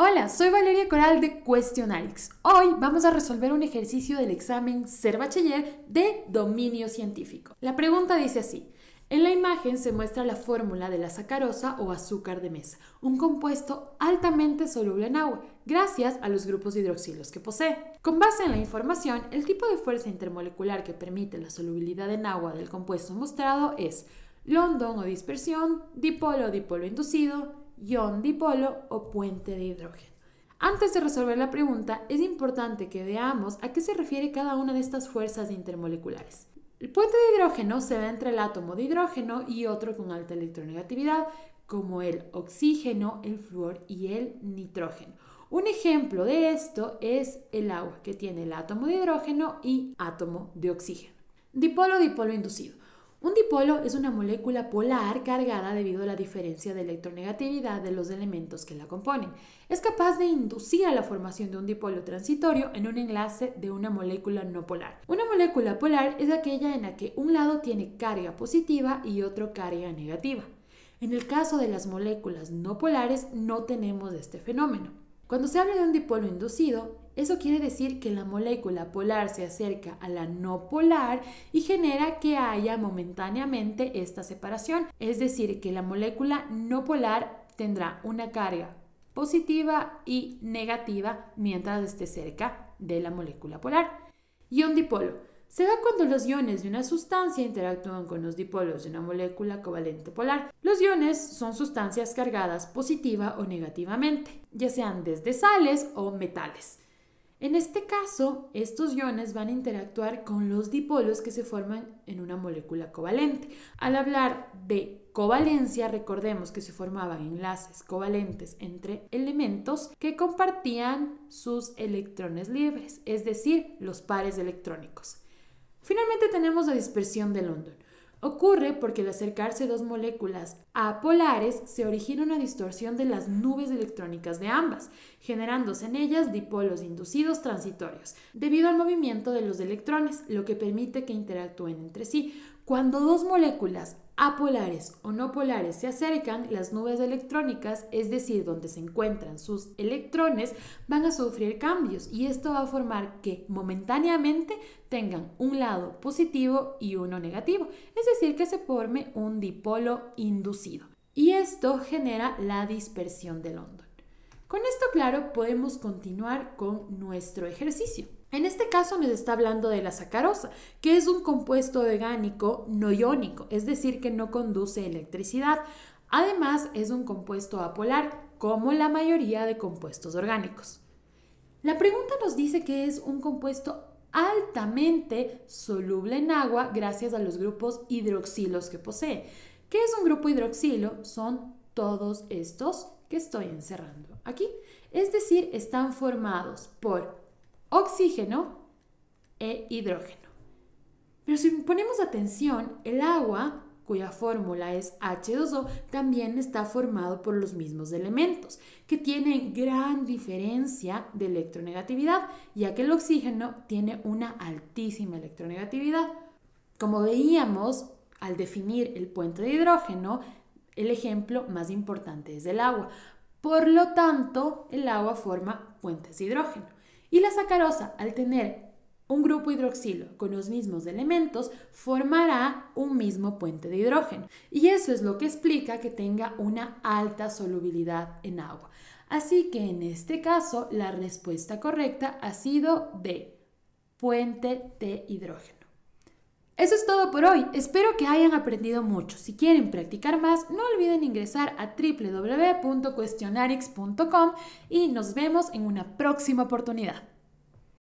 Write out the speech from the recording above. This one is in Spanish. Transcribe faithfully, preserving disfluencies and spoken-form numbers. Hola, soy Valeria Coral de Cuestionarix. Hoy vamos a resolver un ejercicio del examen Ser Bachiller de dominio científico. La pregunta dice así. En la imagen se muestra la fórmula de la sacarosa o azúcar de mesa, un compuesto altamente soluble en agua, gracias a los grupos hidroxilos que posee. Con base en la información, el tipo de fuerza intermolecular que permite la solubilidad en agua del compuesto mostrado es London o dispersión, dipolo o dipolo inducido, ion dipolo o puente de hidrógeno. Antes de resolver la pregunta, es importante que veamos a qué se refiere cada una de estas fuerzas intermoleculares. El puente de hidrógeno se da entre el átomo de hidrógeno y otro con alta electronegatividad, como el oxígeno, el flúor y el nitrógeno. Un ejemplo de esto es el agua, que tiene el átomo de hidrógeno y átomo de oxígeno. Dipolo, dipolo inducido. Un dipolo es una molécula polar cargada debido a la diferencia de electronegatividad de los elementos que la componen. Es capaz de inducir a la formación de un dipolo transitorio en un enlace de una molécula no polar. Una molécula polar es aquella en la que un lado tiene carga positiva y otro carga negativa. En el caso de las moléculas no polares no tenemos este fenómeno. Cuando se habla de un dipolo inducido, eso quiere decir que la molécula polar se acerca a la no polar y genera que haya momentáneamente esta separación. Es decir, que la molécula no polar tendrá una carga positiva y negativa mientras esté cerca de la molécula polar. Ion dipolo. Se da cuando los iones de una sustancia interactúan con los dipolos de una molécula covalente polar. Los iones son sustancias cargadas positiva o negativamente, ya sean desde sales o metales. En este caso, estos iones van a interactuar con los dipolos que se forman en una molécula covalente. Al hablar de covalencia, recordemos que se formaban enlaces covalentes entre elementos que compartían sus electrones libres, es decir, los pares electrónicos. Finalmente tenemos la dispersión de London. Ocurre porque al acercarse dos moléculas apolares se origina una distorsión de las nubes electrónicas de ambas, generándose en ellas dipolos inducidos transitorios, debido al movimiento de los electrones, lo que permite que interactúen entre sí. Cuando dos moléculas apolares o no polares se acercan, las nubes electrónicas, es decir, donde se encuentran sus electrones, van a sufrir cambios y esto va a formar que momentáneamente tengan un lado positivo y uno negativo, es decir, que se forme un dipolo inducido. Y esto genera la dispersión de London. Con esto claro, podemos continuar con nuestro ejercicio. En este caso nos está hablando de la sacarosa, que es un compuesto orgánico no iónico, es decir, que no conduce electricidad. Además, es un compuesto apolar, como la mayoría de compuestos orgánicos. La pregunta nos dice que es un compuesto altamente soluble en agua gracias a los grupos hidroxilos que posee. ¿Qué es un grupo hidroxilo? Son todos estos que estoy encerrando aquí. Es decir, están formados por oxígeno e hidrógeno. Pero si ponemos atención, el agua, cuya fórmula es hache dos o, también está formado por los mismos elementos, que tienen gran diferencia de electronegatividad, ya que el oxígeno tiene una altísima electronegatividad. Como veíamos, al definir el puente de hidrógeno, el ejemplo más importante es el agua. Por lo tanto, el agua forma puentes de hidrógeno. Y la sacarosa, al tener un grupo hidroxilo con los mismos elementos, formará un mismo puente de hidrógeno. Y eso es lo que explica que tenga una alta solubilidad en agua. Así que en este caso, la respuesta correcta ha sido D, puente de hidrógeno. Eso es todo por hoy. Espero que hayan aprendido mucho. Si quieren practicar más, no olviden ingresar a doble u doble u doble u punto cuestionarix punto com y nos vemos en una próxima oportunidad.